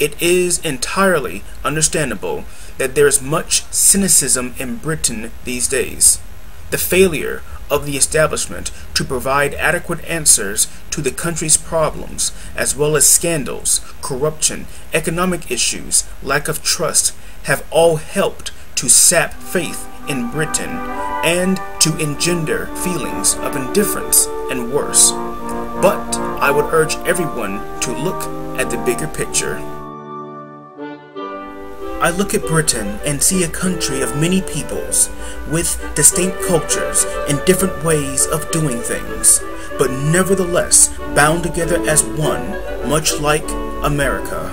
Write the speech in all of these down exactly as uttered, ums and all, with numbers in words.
It is entirely understandable that there is much cynicism in Britain these days. The failure of the establishment to provide adequate answers to the country's problems, as well as scandals, corruption, economic issues, lack of trust, have all helped to sap faith in Britain and to engender feelings of indifference and worse. But I would urge everyone to look at the bigger picture. I look at Britain and see a country of many peoples, with distinct cultures and different ways of doing things, but nevertheless bound together as one, much like America.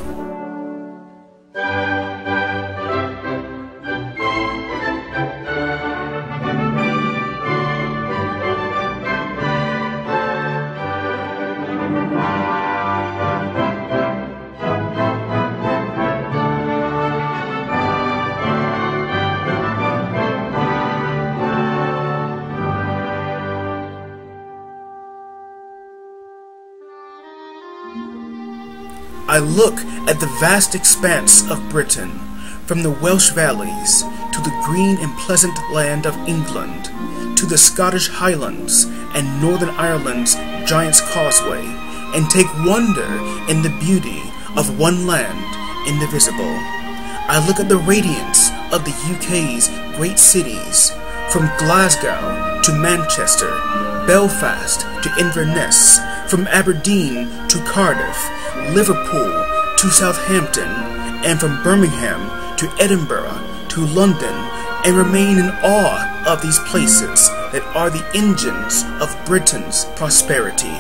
I look at the vast expanse of Britain, from the Welsh valleys to the green and pleasant land of England, to the Scottish Highlands and Northern Ireland's Giant's Causeway, and take wonder in the beauty of one land indivisible. I look at the radiance of the U K's great cities, from Glasgow to Manchester, Belfast to Inverness, from Aberdeen to Cardiff, Liverpool to Southampton, and from Birmingham to Edinburgh to London, and remain in awe of these places that are the engines of Britain's prosperity.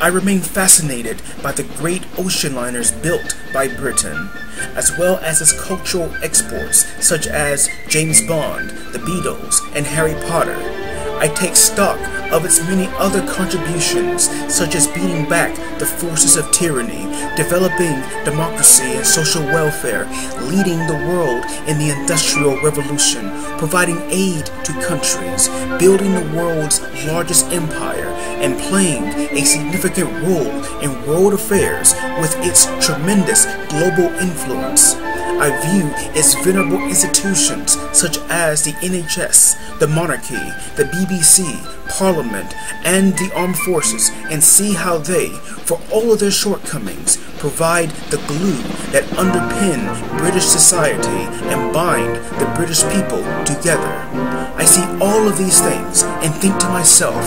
I remain fascinated by the great ocean liners built by Britain, as well as its cultural exports such as James Bond, the Beatles, and Harry Potter. I take stock of its many other contributions, such as beating back the forces of tyranny, developing democracy and social welfare, leading the world in the Industrial Revolution, providing aid to countries, building the world's largest empire, and playing a significant role in world affairs with its tremendous global influence. I view its venerable institutions such as the N H S, the monarchy, the B B C, Parliament, and the armed forces, and see how they, for all of their shortcomings, provide the glue that underpin British society and bind the British people together. I see all of these things and think to myself,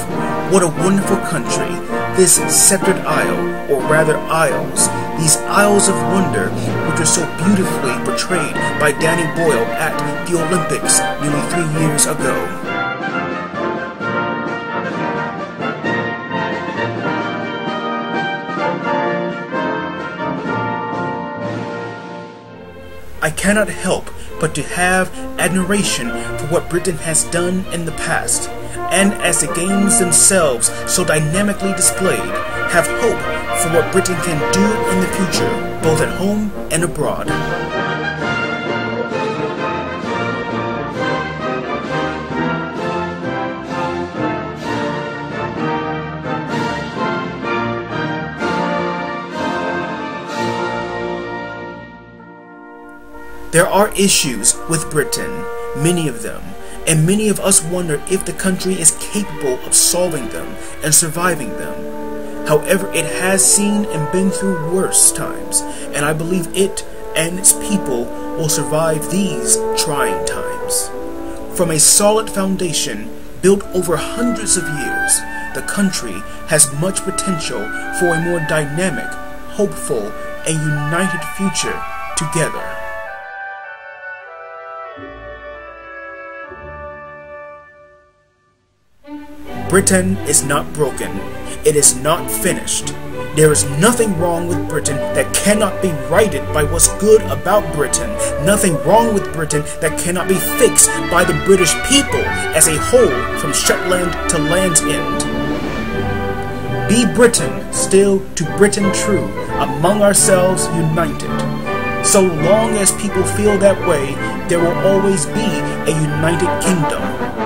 what a wonderful country, this sceptered isle, or rather isles, these isles of wonder which are so beautifully portrayed by Danny Boyle at the Olympics nearly three years ago. I cannot help but to have admiration for what Britain has done in the past, and as the games themselves so dynamically displayed, have hope for what Britain can do in the future, both at home and abroad. There are issues with Britain, many of them, and many of us wonder if the country is capable of solving them and surviving them. However, it has seen and been through worse times, and I believe it and its people will survive these trying times. From a solid foundation built over hundreds of years, the country has much potential for a more dynamic, hopeful, and united future together. Britain is not broken. It is not finished. There is nothing wrong with Britain that cannot be righted by what's good about Britain. Nothing wrong with Britain that cannot be fixed by the British people as a whole, from Shetland to Land's End. Be Britain still to Britain true, among ourselves united. So long as people feel that way, there will always be a United Kingdom.